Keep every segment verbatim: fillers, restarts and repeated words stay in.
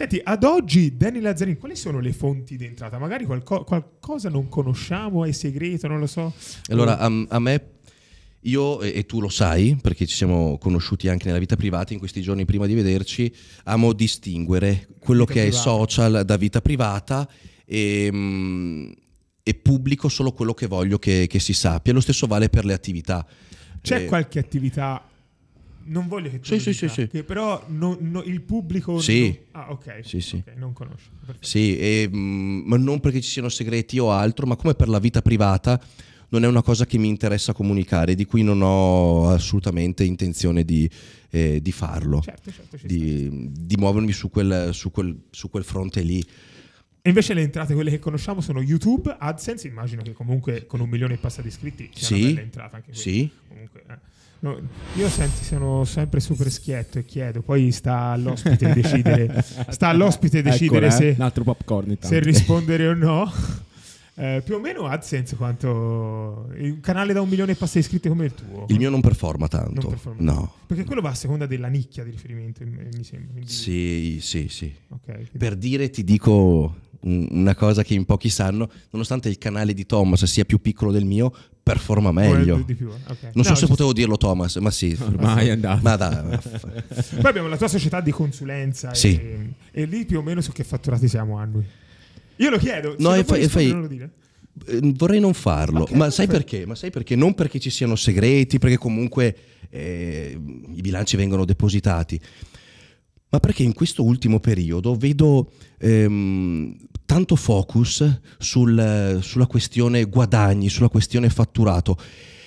Senti, ad oggi, Danny Lazzarini, quali sono le fonti di entrata? Magari qualco qualcosa non conosciamo, è segreto, non lo so. Allora, a, a me, io e, e tu lo sai, perché ci siamo conosciuti anche nella vita privata, in questi giorni prima di vederci, amo distinguere quello che privata. è social da vita privata e... Mh, e pubblico solo quello che voglio che, che si sappia. Lo stesso vale per le attività. C'è eh, qualche attività, non voglio che tu sì, sì, sì, sì. che però no, no, il pubblico sì. non... Ah, okay. Sì, sì. ok, non conosce. Perfetto. Sì, e, mh, ma non perché ci siano segreti o altro, ma come per la vita privata non è una cosa che mi interessa comunicare, di cui non ho assolutamente intenzione di, eh, di farlo, certo, certo, di, di muovermi su quel, su quel, su quel fronte lì. E invece le entrate, quelle che conosciamo, sono YouTube, Adsense, immagino che comunque con un milione e passa di iscritti c'è sì, una bella entrata anche qui. Sì. Comunque, eh. no, io senti, sono sempre super schietto e chiedo, poi sta all'ospite decidere, sta all'ospite decidere Eccola, se, eh, un altro popcorn, se rispondere o no. Eh, più o meno Adsense quanto... Un canale da un milione e passa iscritti come il tuo? Il mio non performa tanto, non performa no. Tanto. Perché no. quello va a seconda della nicchia di riferimento, mi sembra. Quindi... Sì, sì, sì. Okay, quindi... Per dire ti dico... una cosa che in pochi sanno, nonostante il canale di Thomas sia più piccolo del mio, performa meglio di più, okay. Non so no, se potevo dirlo Thomas, ma sì, ormai è andato. Ma dai, poi abbiamo la tua società di consulenza sì. e, e lì più o meno su che fatturati siamo annui? Io lo chiedo, no, e fai, fai, non lo dire? Vorrei non farlo, okay, ma sai fai. perché? Ma sai perché? Non perché ci siano segreti, perché comunque eh, i bilanci vengono depositati, ma perché in questo ultimo periodo vedo ehm, tanto focus sul, sulla questione guadagni, sulla questione fatturato,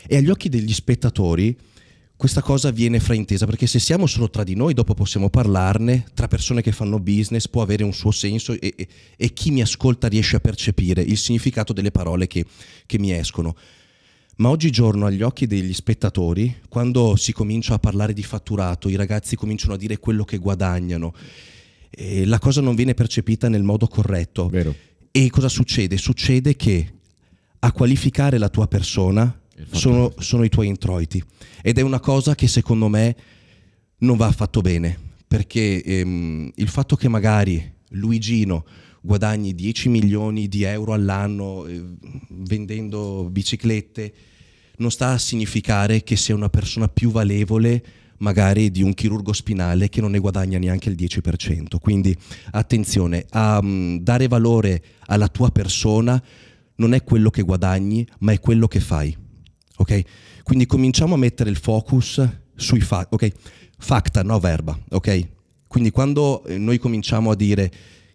e agli occhi degli spettatori questa cosa viene fraintesa, perché se siamo solo tra di noi dopo possiamo parlarne, tra persone che fanno business può avere un suo senso e, e, e chi mi ascolta riesce a percepire il significato delle parole che, che mi escono. Ma oggigiorno agli occhi degli spettatori, quando si comincia a parlare di fatturato, i ragazzi cominciano a dire quello che guadagnano, e la cosa non viene percepita nel modo corretto. Vero. E cosa succede? Succede che a qualificare la tua persona sono, sono i tuoi introiti, ed è una cosa che secondo me non va affatto bene, perché ehm, il fatto che magari Luigino guadagni dieci milioni di euro all'anno eh, vendendo biciclette non sta a significare che sei una persona più valevole magari di un chirurgo spinale che non ne guadagna neanche il dieci per cento. Quindi attenzione, a um, dare valore alla tua persona non è quello che guadagni, ma è quello che fai, ok? Quindi cominciamo a mettere il focus sui fatti, ok? Facta, no verba, ok? Quindi quando noi cominciamo a dire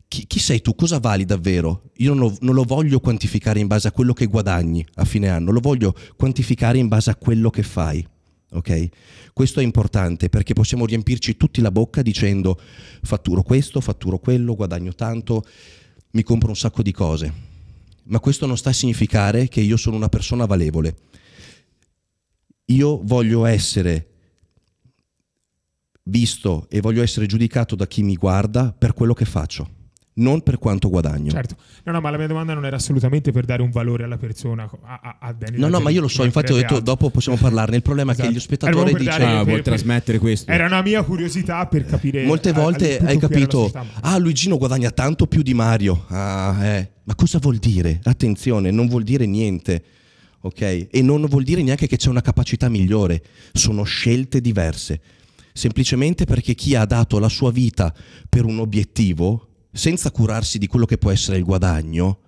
Chi, chi sei tu? Cosa vali davvero? Io non lo, non lo voglio quantificare in base a quello che guadagni a fine anno, lo voglio quantificare in base a quello che fai, ok? Questo è importante, perché possiamo riempirci tutti la bocca dicendo fatturo questo, fatturo quello, guadagno tanto, mi compro un sacco di cose, ma questo non sta a significare che io sono una persona valevole. Io voglio essere visto e voglio essere giudicato da chi mi guarda per quello che faccio, non per quanto guadagno. Certo, no, no, ma la mia domanda non era assolutamente per dare un valore alla persona, a, a, a Danny. No, no, ma io lo so, infatti ho detto dopo possiamo parlarne. Il problema esatto. è che gli spettatori dicono ah, vuol trasmettere questo. Era una mia curiosità per capire. Molte volte a, hai capito società, ah, Luigino guadagna tanto più di Mario. Ah, eh. Ma cosa vuol dire? Attenzione, non vuol dire niente, ok? E non vuol dire neanche che c'è una capacità migliore, sono scelte diverse. Semplicemente perché chi ha dato la sua vita per un obiettivo senza curarsi di quello che può essere il guadagno,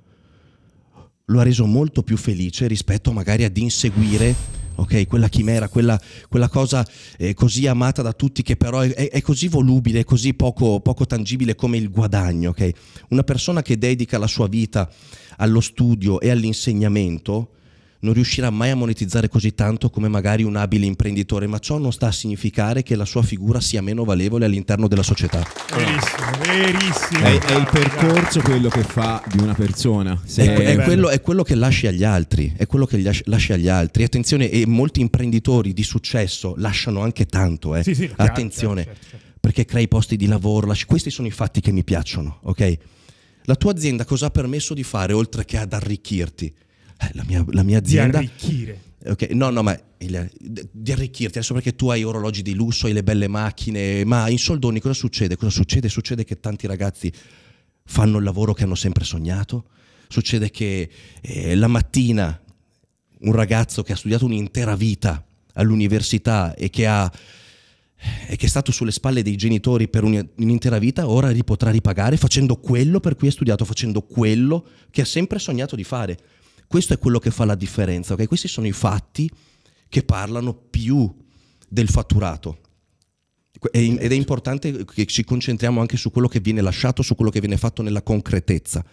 lo ha reso molto più felice rispetto magari ad inseguire, ok, quella chimera, quella, quella cosa eh, così amata da tutti che però è, è così volubile, è così poco, poco tangibile come il guadagno, ok? Una persona che dedica la sua vita allo studio e all'insegnamento non riuscirà mai a monetizzare così tanto come magari un abile imprenditore, ma ciò non sta a significare che la sua figura sia meno valevole all'interno della società. Verissimo, verissimo. È, è il percorso quello che fa di una persona. È, è, quello, è quello che lasci agli altri, è quello che lasci agli altri. Attenzione, e molti imprenditori di successo lasciano anche tanto, eh. Sì, sì, attenzione, certo, certo, certo. Perché crei posti di lavoro, lasci... questi sono i fatti che mi piacciono, ok? La tua azienda cosa ha permesso di fare oltre che ad arricchirti? eh, la, mia, la mia azienda... Di arricchire. Okay. No, no, ma il, di arricchirti, adesso perché tu hai orologi di lusso, hai le belle macchine, ma in soldoni cosa succede? Cosa succede? Succede che tanti ragazzi fanno il lavoro che hanno sempre sognato, succede che eh, la mattina un ragazzo che ha studiato un'intera vita all'università e che ha... e che è stato sulle spalle dei genitori per un'intera vita, ora li potrà ripagare facendo quello per cui ha studiato, facendo quello che ha sempre sognato di fare. Questo è quello che fa la differenza, okay? Questi sono i fatti che parlano più del fatturato, ed è importante che ci concentriamo anche su quello che viene lasciato, su quello che viene fatto nella concretezza,